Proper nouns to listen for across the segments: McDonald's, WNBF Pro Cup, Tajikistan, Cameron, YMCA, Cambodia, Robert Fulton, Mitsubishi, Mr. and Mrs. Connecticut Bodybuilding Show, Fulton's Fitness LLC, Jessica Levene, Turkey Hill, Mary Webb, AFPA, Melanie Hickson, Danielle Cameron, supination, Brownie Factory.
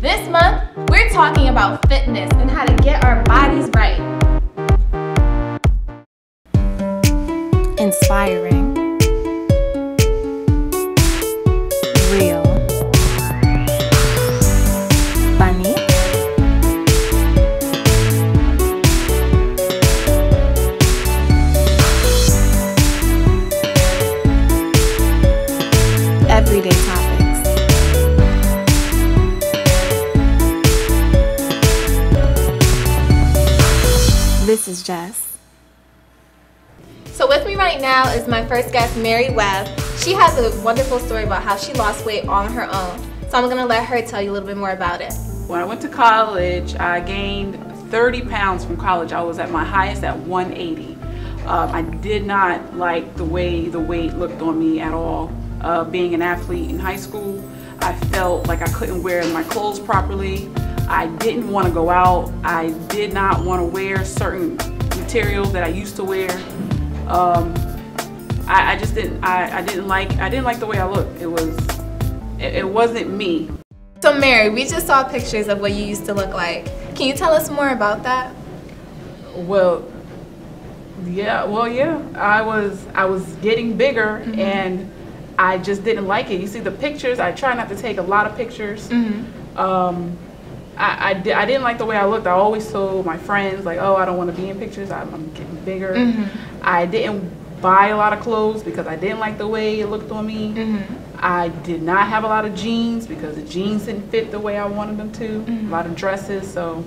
This month, we're talking about fitness and how to get our bodies right. Inspiring. Real. Funny. Everyday topics. This is Jess. So with me right now is my first guest, Mary Webb. She has a wonderful story about how she lost weight on her own. So I'm gonna let her tell you a little bit more about it. When I went to college, I gained 30 pounds from college. I was at my highest at 180. I did not like the way the weight looked on me at all. Being an athlete in high school, I felt like I couldn't wear my clothes properly. I didn't want to go out. I did not want to wear certain materials that I used to wear. I just didn't. I didn't like the way I looked. It wasn't me. So Mary, we just saw pictures of what you used to look like. Can you tell us more about that? Well, yeah. I was getting bigger, and I just didn't like it. You see the pictures. I try not to take a lot of pictures. I didn't like the way I looked. I always told my friends, like, oh, I don't want to be in pictures. I'm getting bigger. I didn't buy a lot of clothes because I didn't like the way it looked on me. I did not have a lot of jeans because the jeans didn't fit the way I wanted them to. A lot of dresses. So,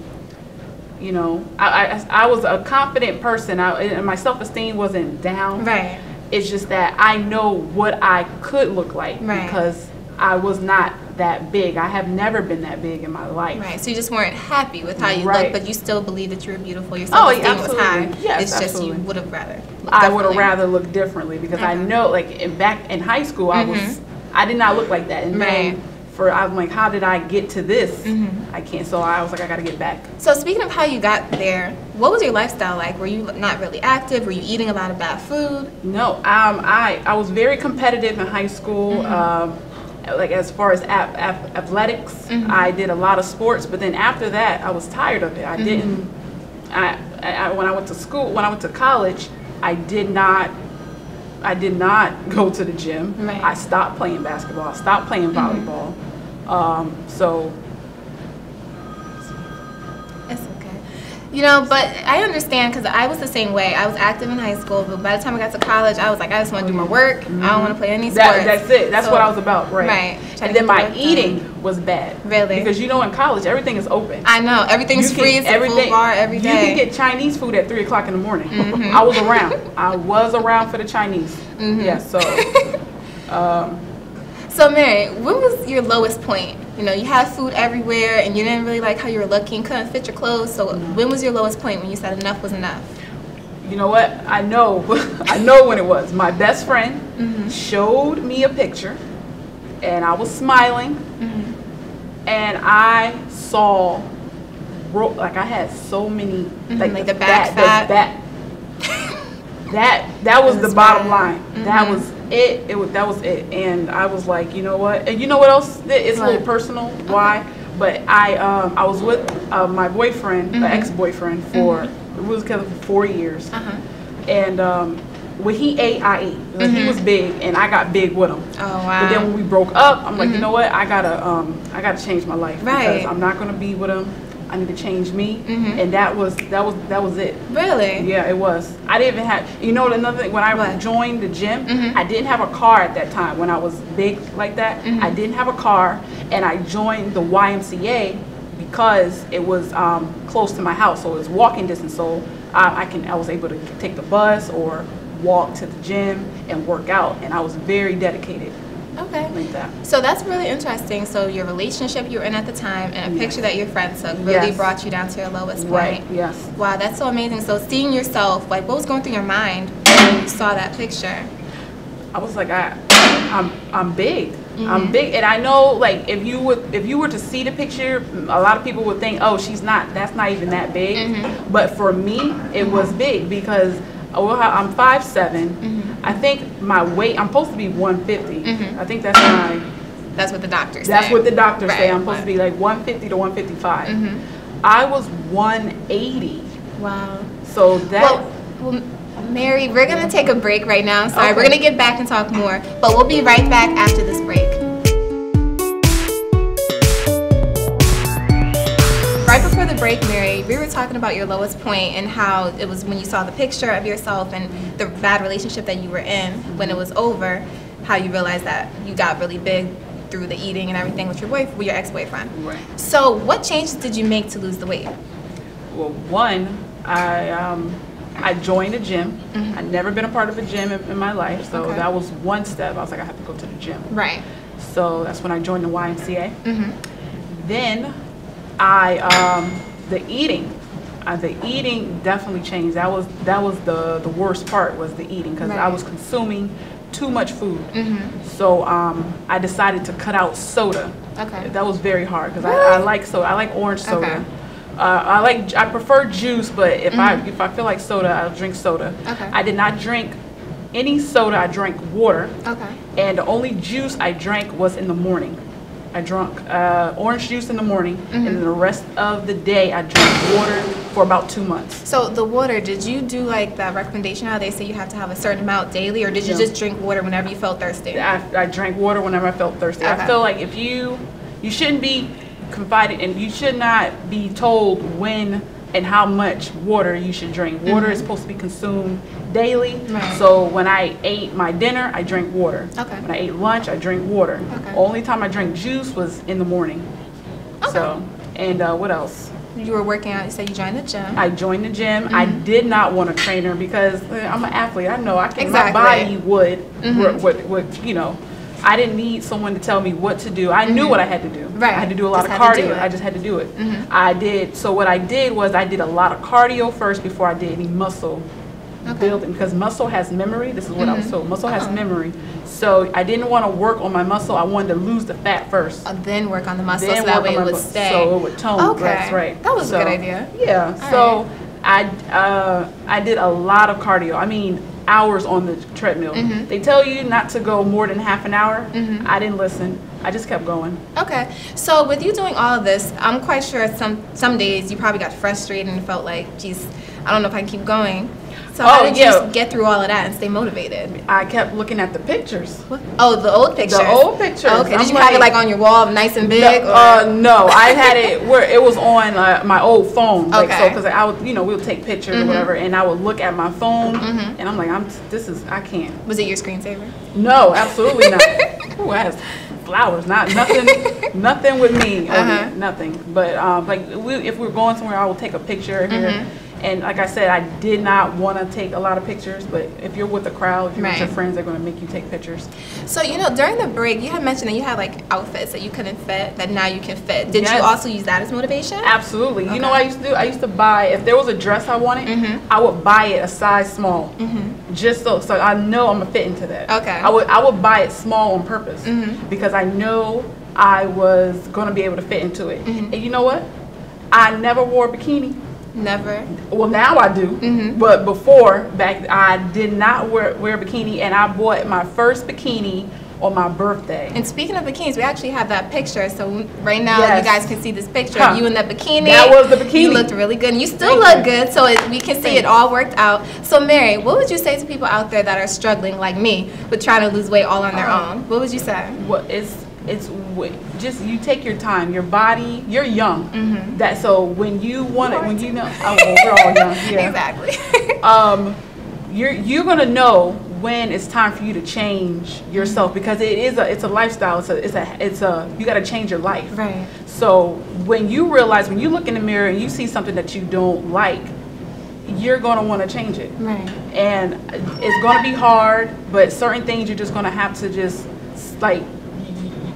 you know, I was a confident person. And my self-esteem wasn't down. Right. It's just that I know what I could look like because I was not that big. I have never been that big in my life. Right, so you just weren't happy with how you looked, but you still believe that you were beautiful. Your self-esteem was high. Yes, it's absolutely. Just you would have rather. I would have rather looked differently because I know, like, back in high school, I did not look like that. And then I'm like, how did I get to this? I can't. So I was like, I got to get back. So speaking of how you got there, what was your lifestyle like? Were you not really active? Were you eating a lot of bad food? No, I was very competitive in high school. Like as far as athletics, I did a lot of sports, but then after that, I was tired of it. I didn't. When I went to school, when I went to college, I did not go to the gym. I stopped playing basketball. I stopped playing volleyball. So it's okay, you know. But I understand because I was the same way. I was active in high school, but by the time I got to college, I was like, I just want to do my work. I don't want to play any sports. That's it. That's what I was about, right? And then my eating was bad, really, because you know in college everything is open. I know everything's free. It's a food bar every day. You can get Chinese food at 3 o'clock in the morning. I was around. I was around for the Chinese. Yeah. So, so Mary, when was your lowest point? You know, you had food everywhere, and you didn't really like how you were looking. Couldn't fit your clothes. So, when was your lowest point when you said enough was enough? You know what? I know when it was. My best friend showed me a picture, and I was smiling, and I saw, like I had so many, like the back fat. That was the bottom line. That was it. That was it. And I was like, you know what? And you know what else? It's a little personal. Why? But I was with my boyfriend, my ex-boyfriend, for we was together for 4 years, and when he ate, I ate. Like, he was big, and I got big with him. Oh wow! But then when we broke up, I'm like, you know what? I gotta change my life because I'm not gonna be with him. I need to change me, and that was it. Really? Yeah, it was. I didn't even have. You know another thing? When I joined the gym, I didn't have a car at that time. When I was big like that, I didn't have a car, and I joined the YMCA because it was close to my house, so it was walking distance. So I was able to take the bus or walk to the gym and work out, and I was very dedicated. Okay. Like that. So that's really interesting. So your relationship you were in at the time and a picture that your friend took really brought you down to your lowest point. Right, yes. Wow, that's so amazing. So seeing yourself, like what was going through your mind when you saw that picture? I was like, I'm big. I'm big, and I know like if you were to see the picture, a lot of people would think, oh, she's not. That's not even that big. But for me, it was big because I'm 5'7". I think my weight, I'm supposed to be 150. I think that's my That's what the doctors say. That's what the doctors say. I'm supposed to be like 150 to 155. Mm-hmm. I was 180. Wow. So that... Well, Mary, we're going to take a break right now. Sorry, we're going to get back and talk more. But we'll be right back after this break. Right before the break, Mary, we were talking about your lowest point and how it was when you saw the picture of yourself and the bad relationship that you were in when it was over, how you realized that you got really big through the eating and everything with your boyfriend, with your ex-boyfriend. Right. So what changes did you make to lose the weight? Well, one, I joined a gym. Mm-hmm. I'd never been a part of a gym in my life, so that was one step. I was like, I have to go to the gym. Right. So that's when I joined the YMCA. Mm-hmm. Then the eating definitely changed. That was the worst part, was the eating, because I was consuming too much food. Mm-hmm. So I decided to cut out soda. Okay. That was very hard because I like soda. I like orange soda. Okay. I prefer juice, but if I feel like soda, I'll drink soda. Okay. I did not drink any soda. I drank water. Okay. And the only juice I drank was in the morning. I drank orange juice in the morning, and then the rest of the day I drank water for about 2 months. So the water, did you do like that recommendation how they say you have to have a certain amount daily, or did you just drink water whenever you felt thirsty? I drank water whenever I felt thirsty. Okay. I feel like if you shouldn't be confided, and you should not be told when and how much water you should drink. Water is supposed to be consumed daily. Right. So when I ate my dinner, I drank water. Okay. When I ate lunch, I drank water. Okay. Only time I drank juice was in the morning. Okay. So, and what else? You were working out. You said you joined the gym. I joined the gym. I did not want a trainer because I'm an athlete. I know I can. Exactly. My body would you know. I didn't need someone to tell me what to do. I knew what I had to do. Right. I had to do a lot of cardio. I just had to do it. I did. So what I did was I did a lot of cardio first before I did any muscle building, because muscle has memory. This is what I was told. Muscle has memory. So I didn't want to work on my muscle. I wanted to lose the fat first. Then work on the muscle, so that way it would stay. So it would tone. Okay. That's right. That was a good idea. Yeah. All I did a lot of cardio. I mean, hours on the treadmill. They tell you not to go more than half an hour. I didn't listen. I just kept going. Okay, so with you doing all of this, I'm quite sure some days you probably got frustrated and felt like, geez, I don't know if I can keep going. So how did you get through all of that and stay motivated? I kept looking at the pictures. What? Oh, the old pictures. The old pictures. Okay. Did you have it like on your wall, nice and big? No, no. I had it where it was on my old phone. Like, okay. So because I would, you know, we would take pictures or whatever, and I would look at my phone, and I'm like, I can't. Was it your screensaver? No, absolutely not. Ooh, I had flowers, nothing with me, nothing. But like if we're going somewhere, I will take a picture here. And like I said, I did not want to take a lot of pictures, but if you're with the crowd, if you're with your friends, they're going to make you take pictures. So, you know, during the break, you had mentioned that you had like outfits that you couldn't fit, that now you can fit. Did you also use that as motivation? Absolutely. Okay. You know what I used to do? I used to buy, if there was a dress I wanted, I would buy it a size small, just so I know I'm going to fit into that. Okay. I would buy it small on purpose because I know I was going to be able to fit into it. And you know what? I never wore a bikini. Never. Well, now I do, but before, back I did not wear a bikini, and I bought my first bikini on my birthday. And speaking of bikinis, we actually have that picture, so right now you guys can see this picture of you in that bikini. That was the bikini. You looked really good, and you still look good, so we can see it all worked out. So Mary, what would you say to people out there that are struggling, like me, with trying to lose weight all on their own? What would you say? Well, it's just you take your time. Your body, you're young. That so when you want it, when you know, we're all young. Yeah. Exactly. You're gonna know when it's time for you to change yourself, because it's a lifestyle. It's a you gotta change your life. Right. So when you realize, when you look in the mirror and you see something that you don't like, you're going to want to change it. Right. And it's going to be hard, but certain things you're just going to have to just like.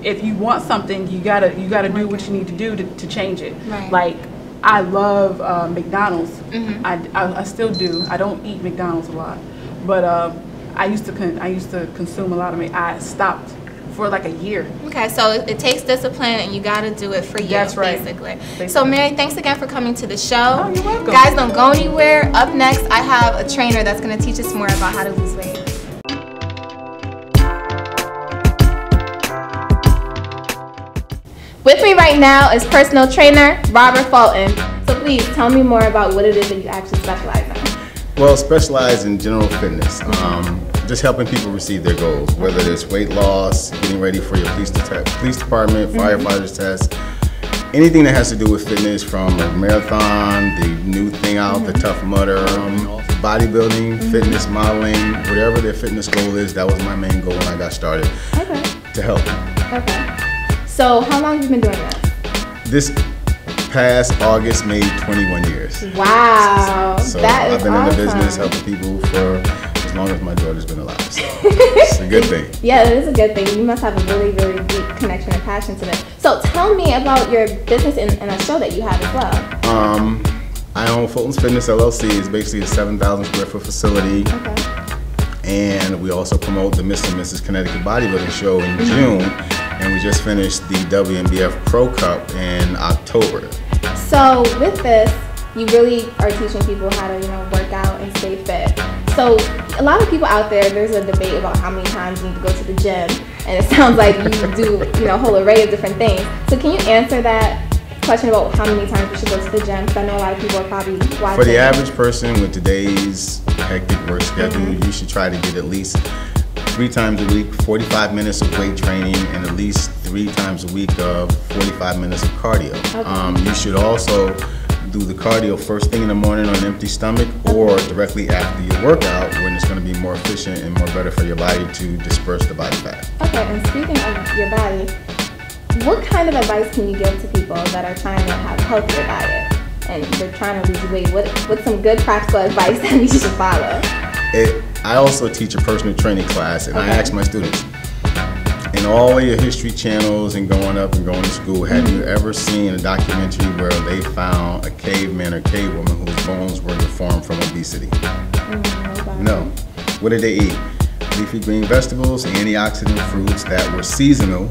If you want something, you gotta do what you need to do to change it. Right. Like, I love McDonald's. I still do. I don't eat McDonald's a lot, but I used to consume a lot of it. I stopped for like a year. Okay, so it takes discipline, and you gotta do it for you. That's right. Basically. So Mary, thanks again for coming to the show. Oh, you're welcome. Guys, don't go anywhere. Up next, I have a trainer that's gonna teach us more about how to lose weight. With me right now is personal trainer Robert Fulton. So please tell me more about what it is that you actually specialize in. Well, I specialize in general fitness, just helping people receive their goals, whether it's weight loss, getting ready for your police department, firefighters test, anything that has to do with fitness, from a marathon, the new thing out, the Tough Mudder, bodybuilding, fitness modeling, whatever their fitness goal is. That was my main goal when I got started. Okay. To help. Okay. So how long have you been doing that? This past August made 21 years. Wow. So that I've been awesome. In the business helping people for as long as my daughter's been alive. So it's a good thing. Yeah, it is a good thing. You must have a really, really deep connection and passion to this. So tell me about your business and a show that you have as well. I own Fulton's Fitness LLC. It's basically a 7,000 square foot facility. Okay. And we also promote the Mr. and Mrs. Connecticut Bodybuilding Show in June. And we just finished the WNBF Pro Cup in October. So with this, you really are teaching people how to, you know, work out and stay fit. So a lot of people out there, there's a debate about how many times you need to go to the gym, and it sounds like you do, you know, a whole array of different things. So can you answer that question about how many times you should go to the gym? Because I know a lot of people are probably watching. For the average person with today's hectic work schedule, you should try to get at least 3 times a week, 45 minutes of weight training, and at least 3 times a week of 45 minutes of cardio. Okay. You should also do the cardio first thing in the morning on an empty stomach, or directly after your workout, when it's going to be more efficient and more better for your body to disperse the body fat. Okay, and speaking of your body, what kind of advice can you give to people that are trying to have a healthier diet and they're trying to lose weight? What's some good practical advice that we should follow? I also teach a personal training class, and I ask my students, in all your history channels and going up and going to school, have you ever seen a documentary where they found a caveman or cavewoman whose bones were deformed from obesity? No. What did they eat? Leafy green vegetables, antioxidant fruits that were seasonal,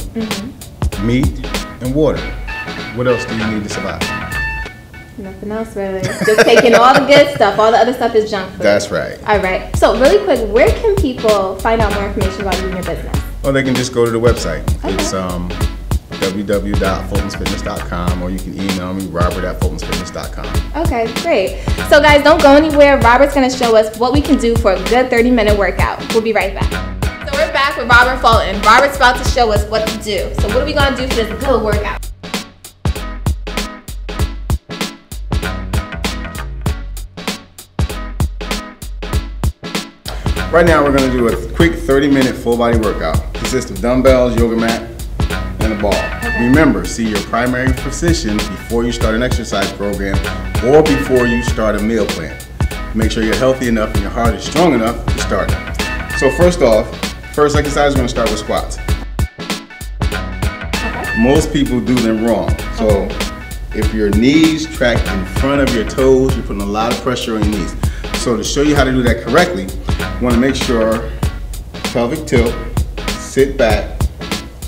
meat, and water. What else do you need to survive? Nothing else really. Just taking all the good stuff. All the other stuff is junk food. That's right. All right. So really quick, where can people find out more information about you and your business? Well, they can just go to the website. Okay. It's www.fultonsfitness.com, or you can email me, robert@fultonsfitness.com. Okay, great. So guys, don't go anywhere. Robert's going to show us what we can do for a good 30-minute workout. We'll be right back. So we're back with Robert Fulton. Robert's about to show us what to do. So what are we going to do for this good workout? Right now we're going to do a quick 30-minute full body workout. Consists of dumbbells, yoga mat, and a ball. Okay. Remember, see your primary physician before you start an exercise program or before you start a meal plan. Make sure you're healthy enough and your heart is strong enough to start. So first off, first exercise we're going to start with squats. Okay. Most people do them wrong. So if your knees track in front of your toes, you're putting a lot of pressure on your knees. So to show you how to do that correctly, you want to make sure pelvic tilt, sit back,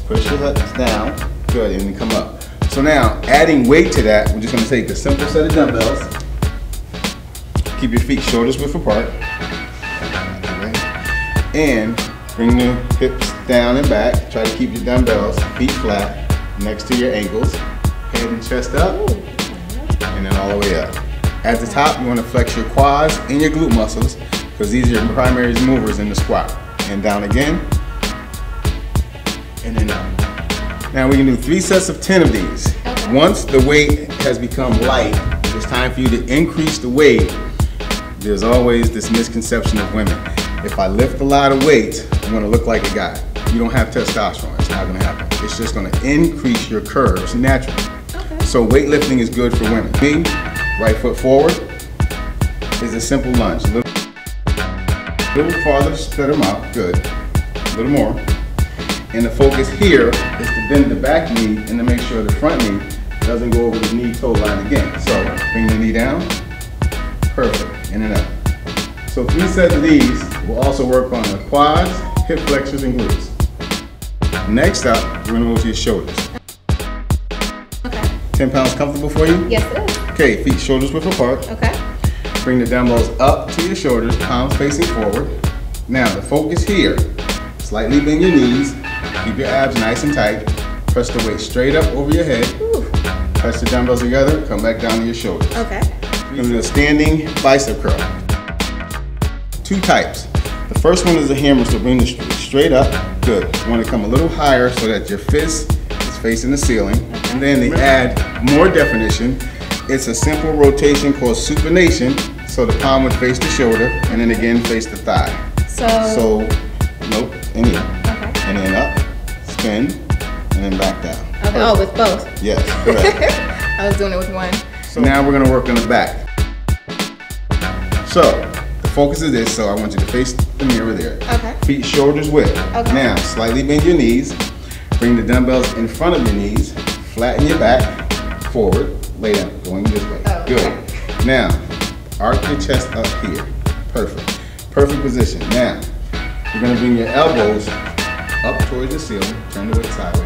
push your hips down, good, and then come up. So now, adding weight to that, we're just going to take a simple set of dumbbells, keep your feet shoulders width apart, and bring the hips down and back. Try to keep your dumbbells, feet flat, next to your ankles, head and chest up, and then all the way up. At the top, you want to flex your quads and your glute muscles, because these are your primary movers in the squat. And down again, and then up. Now we can do 3 sets of 10 of these. Okay. Once the weight has become light, it's time for you to increase the weight. There's always this misconception of women. If I lift a lot of weight, I'm going to look like a guy. You don't have testosterone. It's not going to happen. It's just going to increase your curves naturally. Okay. So weightlifting is good for women. Me, right foot forward is a simple lunge. A little farther, spread them out, good. A little more. And the focus here is to bend the back knee and to make sure the front knee doesn't go over the knee-toe line again. So bring the knee down, perfect, in and up. So 3 sets of these will also work on the quads, hip flexors, and glutes. Next up, we're gonna move to your shoulders. Okay. 10 pounds comfortable for you? Yes, it is. Okay, feet shoulders width apart. Okay. Bring the dumbbells up to your shoulders, palms facing forward. Now the focus here, slightly bend your knees, keep your abs nice and tight, press the weight straight up over your head. Ooh. Press the dumbbells together, come back down to your shoulders. Okay. We're gonna do a standing bicep curl. Two types. The first one is a hammer, so bring the straight up. Good. You wanna come a little higher so that your fist is facing the ceiling. Okay. And then they add more definition. It's a simple rotation called supination. So the palm would face the shoulder, and then again face the thigh. So nope, and in. Okay. And then up, spin, and then back down. Okay. Oh, with both? Yes, correct. I was doing it with one. So now we're gonna work on the back. So, the focus is this, so I want you to face the mirror there. Okay. Feet shoulders width. Okay. Now, slightly bend your knees, bring the dumbbells in front of your knees, flatten your back, forward, lay down, going this way. Oh, okay. Good. Now, arc your chest up here. Perfect. Perfect position. Now, you're going to bring your elbows up towards the ceiling. Turn the weight sideways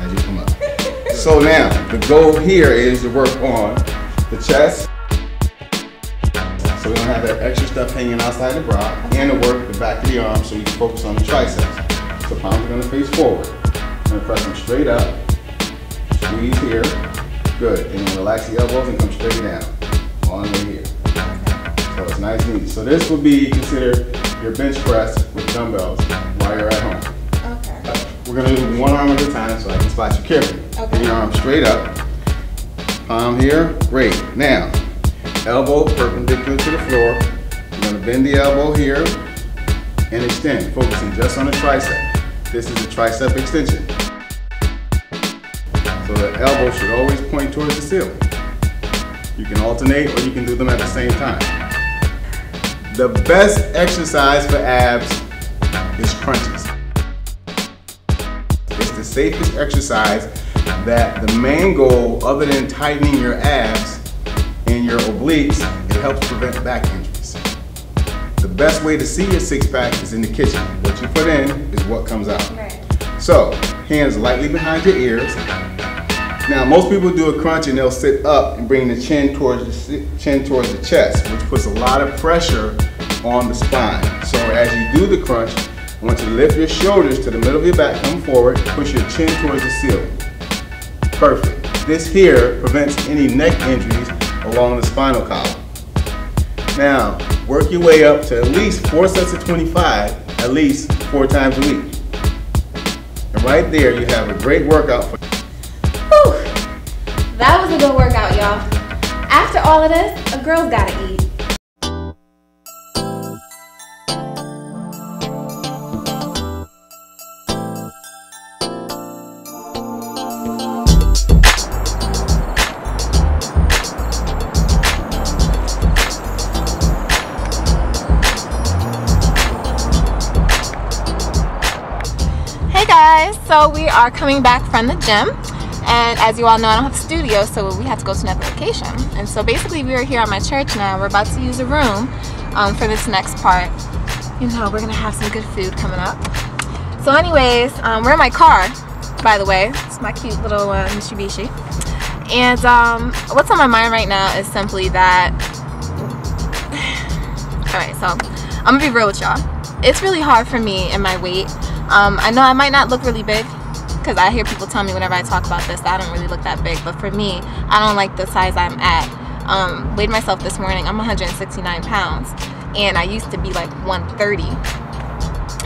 as you come up. So now, the goal here is to work on the chest. So we don't have that extra stuff hanging outside the bra. And to work the back of the arm so you can focus on the triceps. So palms are going to face forward. Going to press them straight up. Squeeze here. Good. And then relax the elbows and come straight down. All the way here. So it's nice and easy. So this would be considered your bench press with dumbbells while you're at home. Okay. We're gonna do one arm at a time so I can spot you carefully. Okay. Bring your arm straight up. Palm here, great. Now, elbow perpendicular to the floor. You're gonna bend the elbow here and extend, focusing just on the tricep. This is a tricep extension. So the elbow should always point towards the ceiling. You can alternate or you can do them at the same time. The best exercise for abs is crunches. It's the safest exercise that the main goal, other than tightening your abs and your obliques, it helps prevent back injuries. The best way to see your six pack is in the kitchen. What you put in is what comes out. Right. So, hands lightly behind your ears. Now, most people do a crunch and they'll sit up and bring the chin towards the chest, which puts a lot of pressure on the spine. So as you do the crunch, I want you to lift your shoulders to the middle of your back, come forward, push your chin towards the ceiling. Perfect. This here prevents any neck injuries along the spinal column. Now, work your way up to at least 4 sets of 25, at least 4 times a week. And right there, you have a great workout for that was a good workout, y'all. After all of this, a girl's gotta eat. Hey guys, so we are coming back from the gym. And as you all know, I don't have a studio, so we had to go to another location. And so basically we are here at my church now. We're about to use a room for this next part. You know, we're gonna have some good food coming up. So anyways, we're in my car, by the way. It's my cute little Mitsubishi. And what's on my mind right now is simply that, all right, so I'm gonna be real with y'all. It's really hard for me and my weight. I know I might not look really big, because I hear people tell me whenever I talk about this that I don't really look that big, but for me, I don't like the size I'm at. Weighed myself this morning, I'm 169 pounds, and I used to be like 130.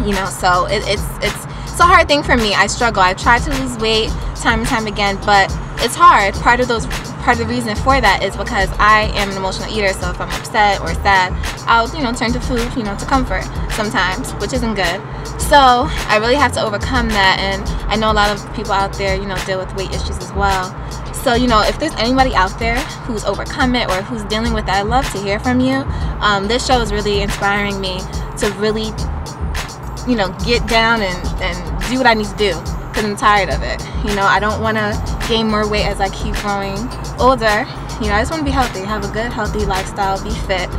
You know, so it's a hard thing for me. I struggle. I've tried to lose weight time and time again, but it's hard. Part of the reason for that is because I am an emotional eater, so if I'm upset or sad, I'll, you know, turn to food, you know, to comfort sometimes, which isn't good. So I really have to overcome that, and I know a lot of people out there, you know, deal with weight issues as well. So, you know, if there's anybody out there who's overcome it or who's dealing with it, I'd love to hear from you. This show is really inspiring me to really, you know, get down and do what I need to do, because I'm tired of it. You know, I don't want to gain more weight as I keep growing older. You know, I just want to be healthy, have a good healthy lifestyle, be fit,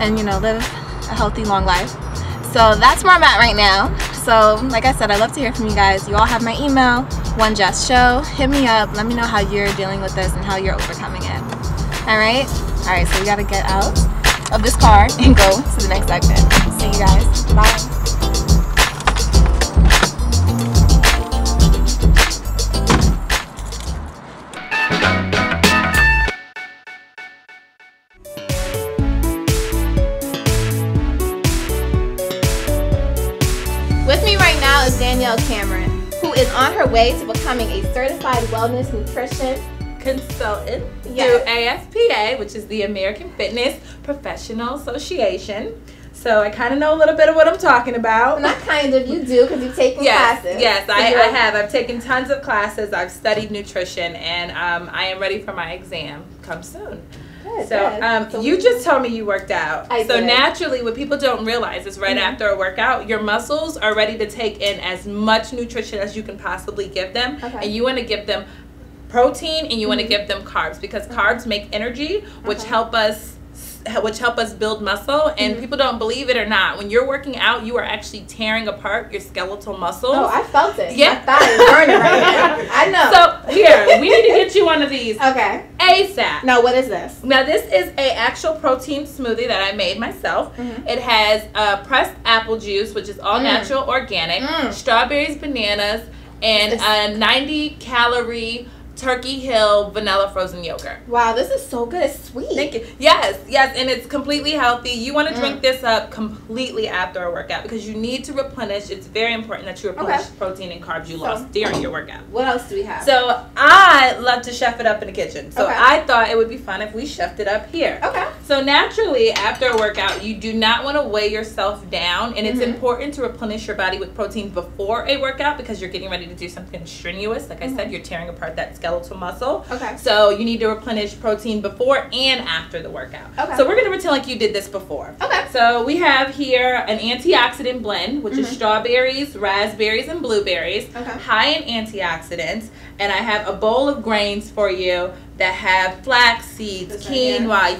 and, you know, live a healthy long life. So that's where I'm at right now. So like I said, I'd love to hear from you guys. You all have my email, OneJustShow. Hit me up, let me know how you're dealing with this and how you're overcoming it. All right, so we got to get out of this car and go to the next segment. See you guys, bye. now is Danielle Cameron, who is on her way to becoming a certified wellness nutrition consultant through AFPA, which is the American Fitness Professional Association. So I kind of know a little bit of what I'm talking about. Not kind of, you do, because you've taken classes. Yes, I have. I've taken tons of classes. I've studied nutrition, and I am ready for my exam. Come soon. Good, so good. You just told me you worked out. I did. Naturally, what people don't realize is right after a workout, your muscles are ready to take in as much nutrition as you can possibly give them, and you want to give them protein and you want to give them carbs, because carbs make energy, which help us build muscle, and people don't believe it or not. When you're working out, you are actually tearing apart your skeletal muscles. Oh, I felt it. Yeah. My thigh is burning right now. I know. So here, we need to get you one of these. Okay. ASAP. Now, what is this? Now, this is a actual protein smoothie that I made myself. It has pressed apple juice, which is all natural, organic, strawberries, bananas, and a 90-calorie Turkey Hill vanilla frozen yogurt. Wow, this is so good. It's sweet. Thank you. Yes, yes, and it's completely healthy. You want to drink this up completely after a workout, because you need to replenish. It's very important that you replenish protein and carbs you lost during your workout. What else do we have? So I love to chef it up in the kitchen. So I thought it would be fun if we chefed it up here. Okay. So naturally, after a workout, you do not want to weigh yourself down, and it's important to replenish your body with protein before a workout, because you're getting ready to do something strenuous. Like I said, you're tearing apart that skeletal muscle. Okay. So you need to replenish protein before and after the workout. Okay. So we're going to pretend like you did this before. Okay. So we have here an antioxidant blend, which is strawberries, raspberries, and blueberries, high in antioxidants. And I have a bowl of grains for you that have flax seeds, quinoa,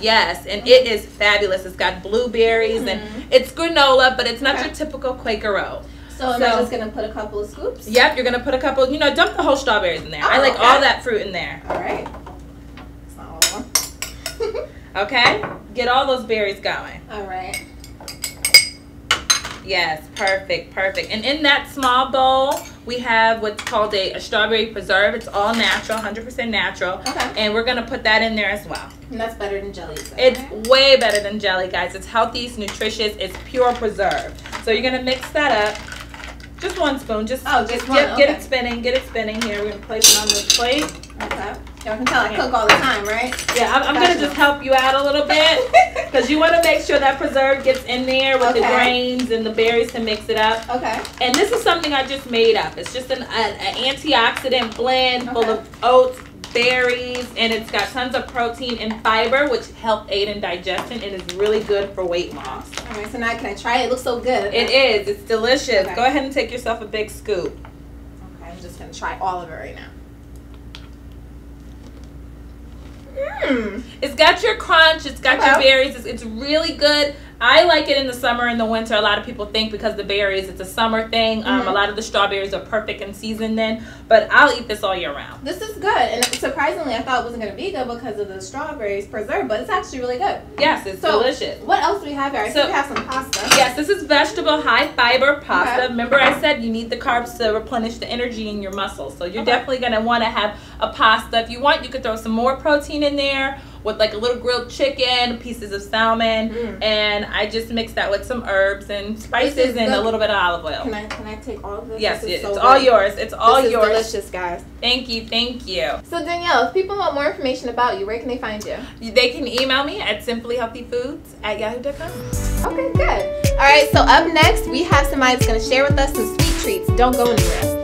and it is fabulous. It's got blueberries and it's granola, but it's not your typical Quaker oat. So am I just going to put a couple of scoops? Yep, you're going to put a couple, you know, dump the whole strawberries in there. Oh, I like all that fruit in there. All right. That's not all I want. Okay, get all those berries going. All right. Yes, perfect, perfect. And in that small bowl, we have what's called a strawberry preserve. It's all natural, 100% natural. Okay. And we're going to put that in there as well. And that's better than jelly. It's way better than jelly, guys. It's healthy, it's nutritious, it's pure preserve. So you're going to mix that up. Just one spoon. Just one. Get it spinning. Get it spinning here. We're going to place it on this plate. Okay. Y'all can tell I cook all the time, right? Yeah, I'm going to just help you out a little bit, because you want to make sure that preserve gets in there with the grains and the berries to mix it up. Okay. And this is something I just made up. It's just an antioxidant blend full of oats, berries, and it's got tons of protein and fiber, which help aid in digestion and is really good for weight loss. All right, so now can I try it? It looks so good. It is. It's delicious. Okay. Go ahead and take yourself a big scoop. Okay, I'm just going to try all of it right now. It's got your crunch. It's got your berries. It's really good. I like it in the summer and the winter. A lot of people think because the berries, it's a summer thing. A lot of the strawberries are perfect in season then. But I'll eat this all year round. This is good. And surprisingly, I thought it wasn't going to be good because of the strawberries preserve, but it's actually really good. Yes, it's delicious. What else do we have here? I think we have some pasta. Yes, this is vegetable high fiber pasta. Remember I said you need the carbs to replenish the energy in your muscles. So you're definitely going to want to have a pasta. If you want, you could throw some more protein in there, with like a little grilled chicken, pieces of salmon, and I just mixed that with some herbs and spices and a little bit of olive oil. Can I take all of this? Yes, this it's so all good. Yours. It's all this is yours. Delicious, guys. Thank you, thank you. So Danielle, if people want more information about you, where can they find you? They can email me at simplyhealthyfoods@yahoo.com. Okay, good. All right, so up next, we have somebody that's going to share with us some sweet treats. Don't go anywhere.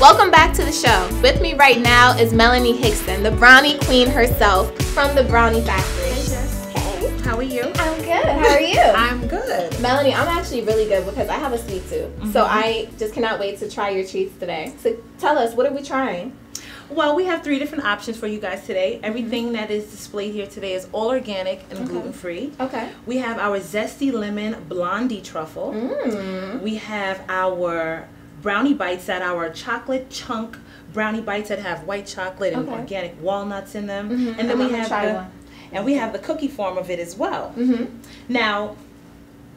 Welcome back to the show. With me right now is Melanie Hickson, the brownie queen herself from the Brownie Factory. Hey, Jess. Hey. How are you? I'm good. How are you? I'm good. Melanie, I'm actually really good because I have a sweet tooth. So I just cannot wait to try your treats today. So tell us, what are we trying? Well, we have three different options for you guys today. Everything that is displayed here today is all organic and gluten-free. Okay. We have our zesty lemon blondie truffle. We have our brownie bites that are chocolate chunk brownie bites that have white chocolate and organic walnuts in them, and then we have the cookie form of it as well. Now,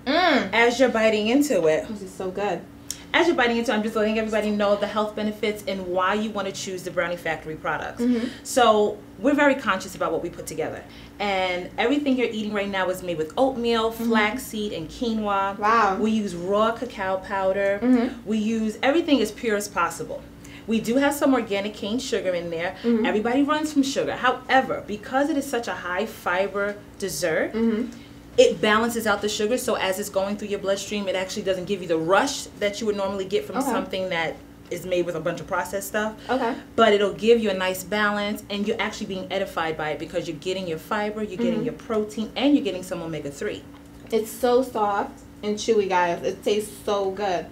as you're biting into it, this is so good. as you're biting into, I'm just letting everybody know the health benefits and why you want to choose the Brownie Factory products. Mm-hmm. So we're very conscious about what we put together. And everything you're eating right now is made with oatmeal, mm-hmm. flaxseed, and quinoa. Wow. We use raw cacao powder. Mm-hmm. We use everything as pure as possible. We do have some organic cane sugar in there. Mm-hmm. Everybody runs from sugar. However, because it is such a high fiber dessert, mm-hmm. it balances out the sugar, so as it's going through your bloodstream, it actually doesn't give you the rush that you would normally get from okay. something that is made with a bunch of processed stuff. Okay. But it'll give you a nice balance, and you're actually being edified by it because you're getting your fiber, you're mm-hmm. getting your protein, and you're getting some omega-3. It's so soft and chewy, guys. It tastes so good.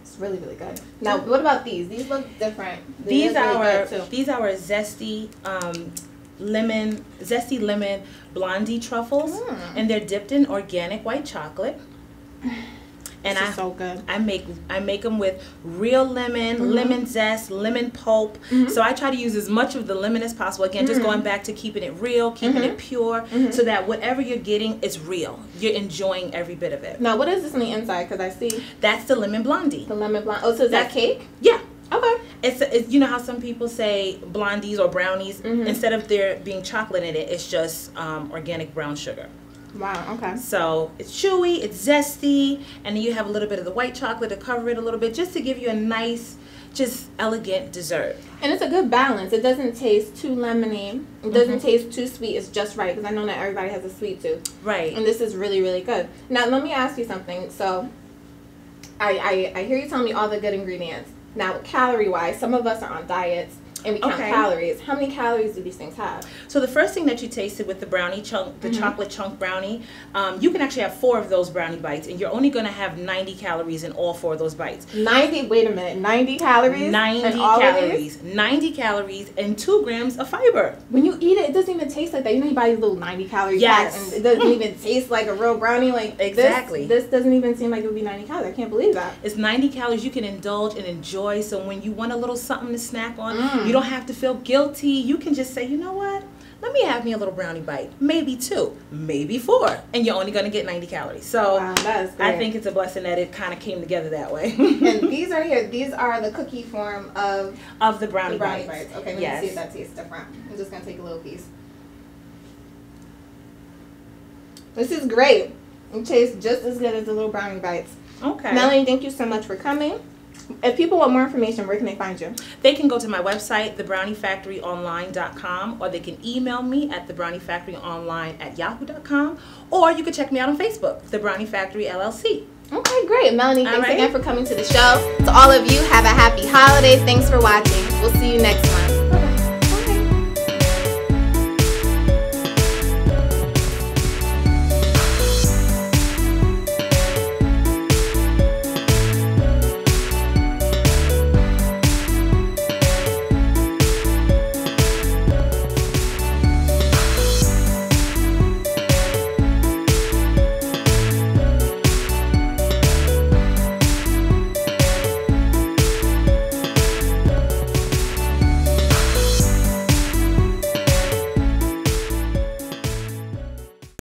It's really, really good. Now, what about these? These look different. These are zesty zesty lemon blondie truffles, and they're dipped in organic white chocolate. And this is so good. I make them with real lemon, mm-hmm. lemon zest, lemon pulp. Mm-hmm. So I try to use as much of the lemon as possible. Again, mm-hmm. just going back to keeping it real, keeping mm-hmm. it pure, mm-hmm. so that whatever you're getting is real. You're enjoying every bit of it. Now, what is this on the inside? Because I see that's the lemon blondie. The lemon blondie. Oh, so is that cake? Yeah. Okay. It's you know how some people say blondies or brownies, mm-hmm. instead of there being chocolate in it, it's just organic brown sugar. Wow, okay. So it's chewy, it's zesty, and then you have a little bit of the white chocolate to cover it a little bit, just to give you a nice, just elegant dessert. And it's a good balance. It doesn't taste too lemony. It doesn't mm-hmm. taste too sweet. It's just right, because I know not everybody has a sweet tooth. Right. And this is really, really good. Now, let me ask you something. So I hear you telling me all the good ingredients. Now, calorie-wise, some of us are on diets. And we count okay. calories. How many calories do these things have? So the first thing that you tasted with the brownie chunk, the mm-hmm. chocolate chunk brownie, you can actually have 4 of those brownie bites, and you're only going to have 90 calories in all 4 of those bites. 90? Wait a minute. 90 calories? 90 calories. 90 calories and 2 grams of fiber. When you eat it, it doesn't even taste like that. You know, you buy these little 90 calorie yes. packs, and it doesn't even taste like a real brownie. Like exactly. This doesn't even seem like it would be 90 calories. I can't believe that. It's 90 calories you can indulge and enjoy. So when you want a little something to snack on, you don't have to feel guilty. You can just say, you know what? Let me have me a little brownie bite. Maybe 2, maybe 4. And you're only going to get 90 calories. So wow, that is great. I think it's a blessing that it kind of came together that way. And these are here. These are the cookie form of the brownie bites. Okay, let yes. me see if that tastes different. I'm just going to take a little piece. This is great. It tastes just as good as the little brownie bites. Okay. Melanie, thank you so much for coming. If people want more information, where can they find you? They can go to my website, thebrowniefactoryonline.com, or they can email me at thebrowniefactoryonline@yahoo.com, or you can check me out on Facebook, The Brownie Factory LLC. Okay, great. Melanie, thanks again for coming to the show. To all of you, have a happy holiday. Thanks for watching. We'll see you next time.